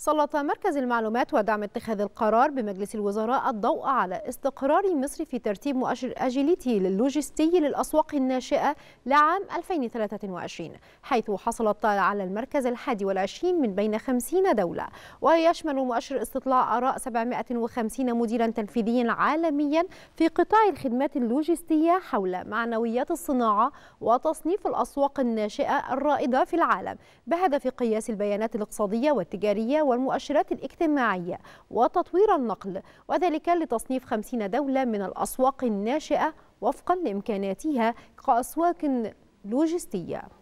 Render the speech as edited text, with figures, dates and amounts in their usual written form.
سلط مركز المعلومات ودعم اتخاذ القرار بمجلس الوزراء الضوء على استقرار مصر في ترتيب مؤشر أجيليتي للوجستي للأسواق الناشئة لعام 2023، حيث حصلت على المركز 21 من بين 50 دولة، ويشمل مؤشر استطلاع آراء 750 مديرا تنفيذيا عالميا في قطاع الخدمات اللوجستية حول معنويات الصناعة وتصنيف الأسواق الناشئة الرائدة في العالم، بهدف قياس البيانات الاقتصادية والتجارية والمؤشرات الاجتماعية وتطوير النقل، وذلك لتصنيف 50 دولة من الأسواق الناشئة وفقا لإمكاناتها كأسواق لوجستية.